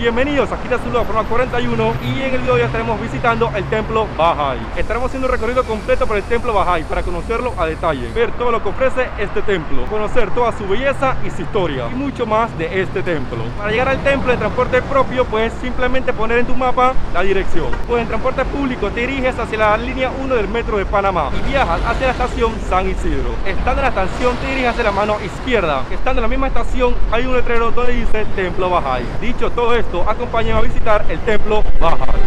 Bienvenidos, aquí de Asulu de Forma 41 y en el video de hoy estaremos visitando el Templo Baha'i. Estaremos haciendo un recorrido completo por el Templo Baha'i para conocerlo a detalle, ver todo lo que ofrece este templo, conocer toda su belleza y su historia y mucho más de este templo. Para llegar al templo en transporte propio puedes simplemente poner en tu mapa la dirección. Pues en transporte público te diriges hacia la línea 1 del metro de Panamá y viajas hacia la estación San Isidro. Estando en la estación te diriges hacia la mano izquierda. Estando en la misma estación hay un letrero donde dice Templo Baha'i. Dicho todo esto, acompáñame a visitar el Templo Baha'i.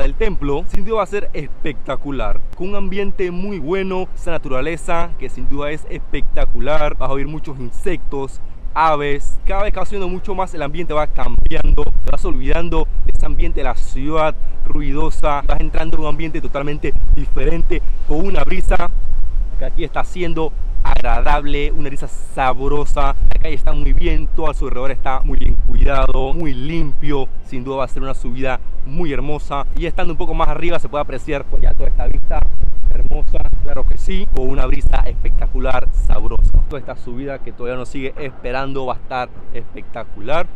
Del templo sin duda va a ser espectacular, con un ambiente muy bueno, esa naturaleza que sin duda es espectacular. Vas a oír muchos insectos, aves. Cada vez que vas subiendo mucho más el ambiente va cambiando, te vas olvidando de ese ambiente de la ciudad ruidosa, vas entrando en un ambiente totalmente diferente con una brisa que aquí está haciendo agradable, una brisa sabrosa. La calle está muy bien, todo a su alrededor está muy bien cuidado, muy limpio. Sin duda va a ser una subida muy hermosa y estando un poco más arriba se puede apreciar pues ya toda esta vista hermosa, claro que sí, con una brisa espectacular, sabrosa. Toda esta subida que todavía nos sigue esperando va a estar espectacular,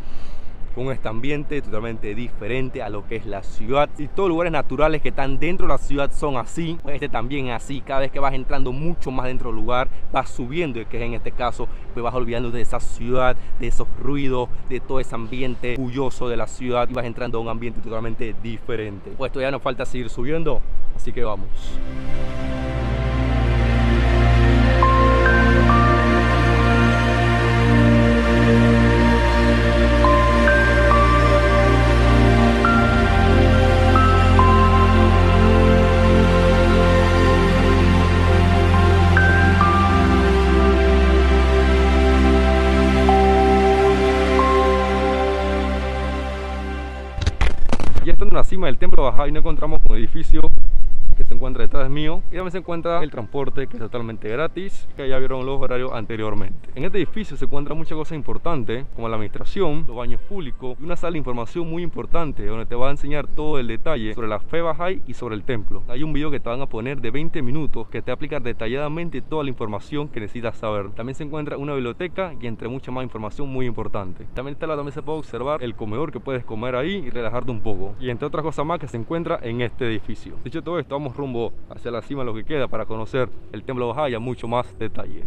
con este ambiente totalmente diferente a lo que es la ciudad. Y todos los lugares naturales que están dentro de la ciudad son así, pues este también es así. Cada vez que vas entrando mucho más dentro del lugar, vas subiendo, que es en este caso, pues vas olvidando de esa ciudad, de esos ruidos, de todo ese ambiente bullicioso de la ciudad y vas entrando a un ambiente totalmente diferente. Pues todavía nos falta seguir subiendo, así que vamos. Encima del Templo Baha'i nos encontramos con el edificio que se encuentra detrás mío y también se encuentra el transporte, que es totalmente gratis, que ya vieron los horarios anteriormente. En este edificio se encuentran muchas cosas importantes como la administración, los baños públicos y una sala de información muy importante donde te va a enseñar todo el detalle sobre la fe Baha'i y sobre el templo. Hay un video que te van a poner de 20 minutos que te va a aplicar detalladamente toda la información que necesitas saber. También se encuentra una biblioteca y entre mucha más información muy importante. También está también se puede observar el comedor, que puedes comer ahí y relajarte un poco, y entre otras cosa más que se encuentra en este edificio. Dicho todo esto, vamos rumbo hacia la cima, lo que queda para conocer el Templo Baha'i a mucho más detalle.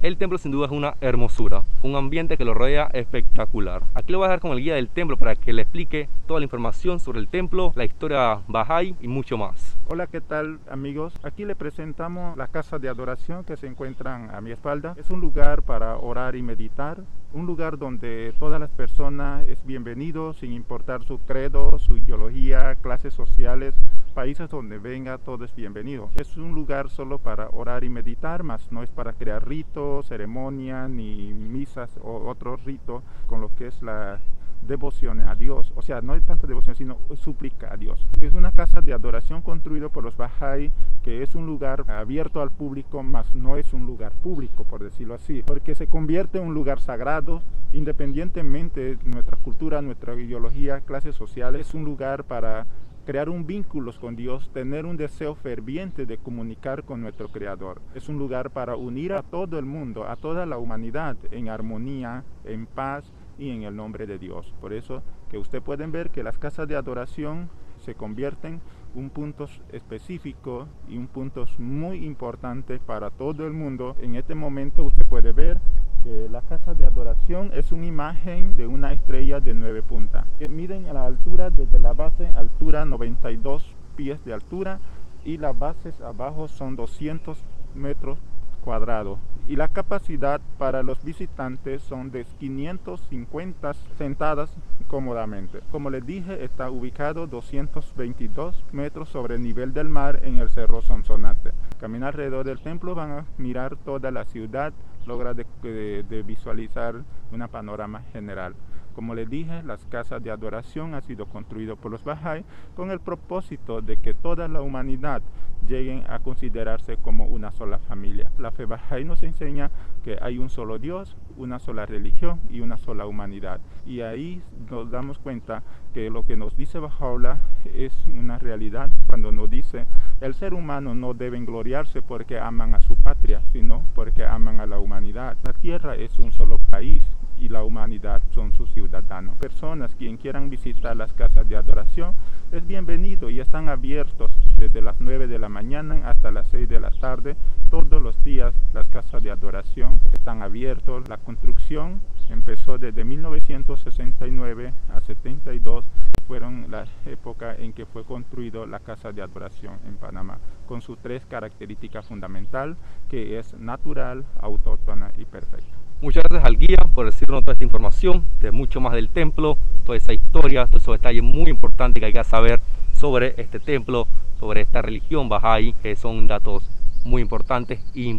El templo sin duda es una hermosura, un ambiente que lo rodea espectacular. Aquí lo voy a dejar con el guía del templo para que le explique toda la información sobre el templo, la historia Baha'i y mucho más. Hola, ¿qué tal amigos? Aquí le presentamos las casas de adoración que se encuentran a mi espalda. Es un lugar para orar y meditar, un lugar donde todas las personas es bienvenido sin importar su credo, su ideología, clases sociales, países donde venga, todo es bienvenido. Es un lugar solo para orar y meditar, más no es para crear ritos, ceremonias, ni misas o otros ritos con lo que es la devoción a Dios. O sea, no es tanta devoción, sino súplica a Dios. Es una casa de adoración construida por los Baha'i, que es un lugar abierto al público, mas no es un lugar público, por decirlo así, porque se convierte en un lugar sagrado, independientemente de nuestra cultura, nuestra ideología, clases sociales. Es un lugar para crear un vínculo con Dios, tener un deseo ferviente de comunicar con nuestro Creador. Es un lugar para unir a todo el mundo, a toda la humanidad, en armonía, en paz y en el nombre de Dios. Por eso que ustedes pueden ver que las casas de adoración se convierten un punto específico y un punto muy importante para todo el mundo. En este momento usted puede ver que la casa de adoración es una imagen de una estrella de 9 puntas. Miren a la altura, desde la base, altura 92 pies de altura, y las bases abajo son 200 metros cuadrados, y la capacidad para los visitantes son de 550 sentadas cómodamente. Como les dije, está ubicado 222 metros sobre el nivel del mar en el cerro Sonsonate. Caminar alrededor del templo, van a mirar toda la ciudad, logra de visualizar una panorama general. Como les dije, las casas de adoración han sido construidas por los Bahá'í con el propósito de que toda la humanidad lleguen a considerarse como una sola familia. La fe Bahá'í nos enseña que hay un solo Dios, una sola religión y una sola humanidad. Y ahí nos damos cuenta que lo que nos dice Bahá'u'lláh es una realidad cuando nos dice: el ser humano no debe gloriarse porque aman a su patria, sino porque aman a la humanidad. La tierra es un solo país y la humanidad son sus ciudadanos. Personas quien quieran visitar las casas de adoración es bienvenido, y están abiertos desde las 9 de la mañana hasta las 6 de la tarde. Todos los días las casas de adoración están abiertas. La construcción empezó desde 1969 a 72, fueron la época en que fue construida la casa de adoración en Panamá, con sus 3 características fundamentales, que es natural, autóctona y perfecta. Muchas gracias al guía por decirnos toda esta información, de mucho más del templo, toda esa historia, todos esos detalles muy importantes que hay que saber sobre este templo, sobre esta religión Bahá'í, que son datos muy importantes. Y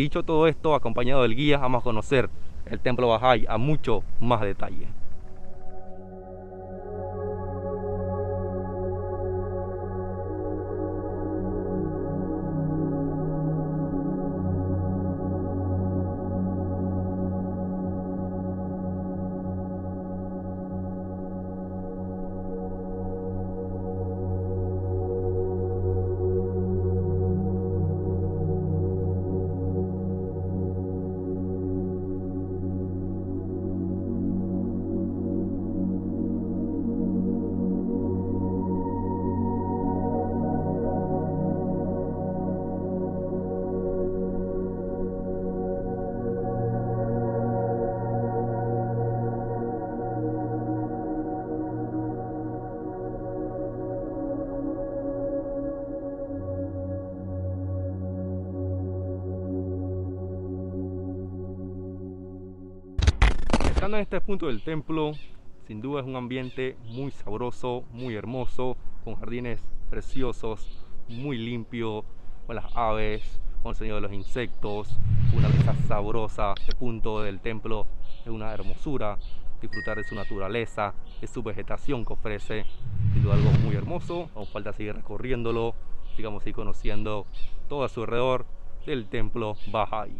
dicho todo esto, acompañado del guía, vamos a conocer el templo Bahá'í a mucho más detalle. En este punto del templo, sin duda es un ambiente muy sabroso, muy hermoso, con jardines preciosos, muy limpio, con las aves, con el sonido de los insectos, una mesa sabrosa. Este punto del templo es una hermosura, disfrutar de su naturaleza, de su vegetación que ofrece, sin duda algo muy hermoso. Aún falta seguir recorriéndolo, digamos, ir conociendo todo a su alrededor del templo Bahá'í.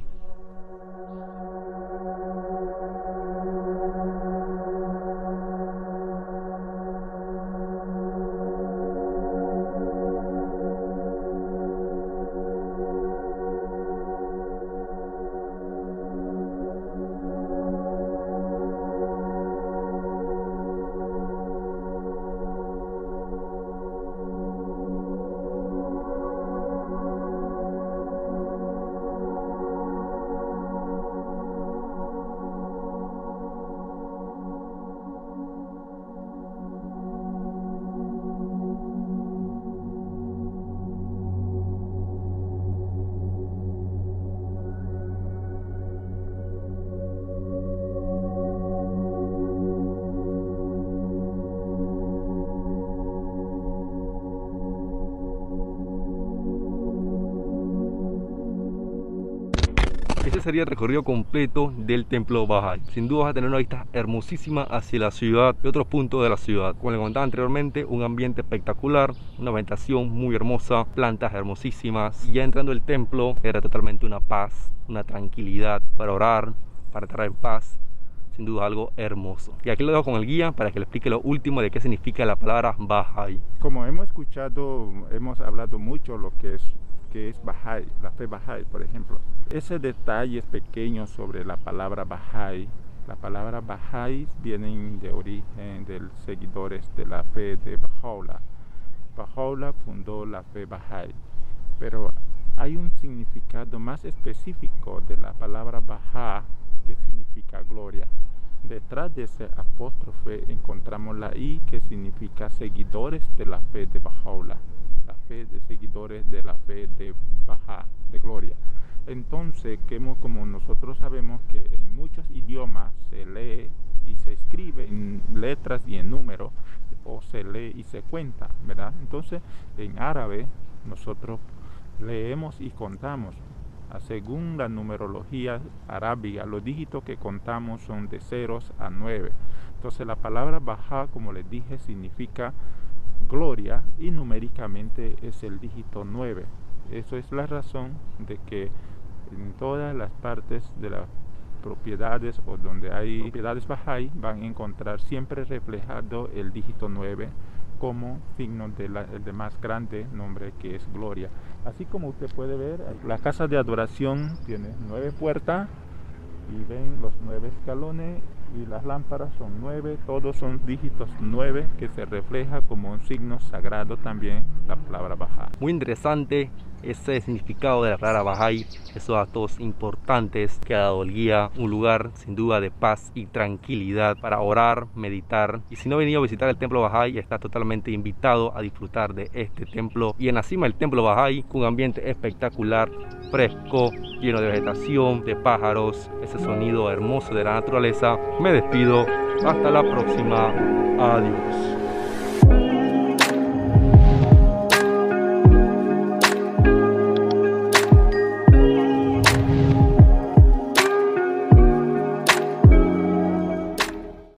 Este sería el recorrido completo del templo Bahá'í. Sin duda vas a tener una vista hermosísima hacia la ciudad y otros puntos de la ciudad. Como les comentaba anteriormente, un ambiente espectacular, una vegetación muy hermosa, plantas hermosísimas. Y ya entrando el templo era totalmente una paz, una tranquilidad para orar, para estar en paz. Sin duda algo hermoso. Y aquí lo dejo con el guía para que le explique lo último de qué significa la palabra Bahá'í. Como hemos escuchado, hemos hablado mucho lo que es Bahá'í, la fe Bahá'í, por ejemplo. Ese detalle pequeño sobre la palabra Bahá'í. La palabra Bahá'í vienen de origen de los seguidores de la fe de Bahá'u'lláh. Bahá'u'lláh fundó la fe Bahá'í, pero hay un significado más específico de la palabra Bahá, que significa gloria. Detrás de ese apóstrofe encontramos la I, que significa seguidores de la fe de Bahá'u'lláh, la fe de seguidores de la fe de Bahá, de gloria. Entonces, como nosotros sabemos que en muchos idiomas se lee y se escribe en letras y en números, o se lee y se cuenta, ¿verdad? Entonces, en árabe nosotros leemos y contamos. Según la numerología arábiga, los dígitos que contamos son de 0 a 9. Entonces, la palabra Bahá, como les dije, significa gloria y numéricamente es el dígito 9. Eso es la razón de que en todas las partes de las propiedades o donde hay propiedades Bahá'í van a encontrar siempre reflejado el dígito 9 como signo de más grande nombre, que es gloria. Así como usted puede ver, la casa de adoración tiene 9 puertas y ven los 9 escalones y las lámparas son 9, todos son dígitos 9 que se refleja como un signo sagrado también la palabra Bahá. Muy interesante ese significado de la palabra Bahá'í, esos datos importantes que ha dado el guía, un lugar sin duda de paz y tranquilidad para orar, meditar. Y si no ha venido a visitar el templo Bahá'í, está totalmente invitado a disfrutar de este templo. Y en la cima del templo Bahá'í, un ambiente espectacular, fresco, lleno de vegetación, de pájaros, ese sonido hermoso de la naturaleza. Me despido, hasta la próxima, adiós.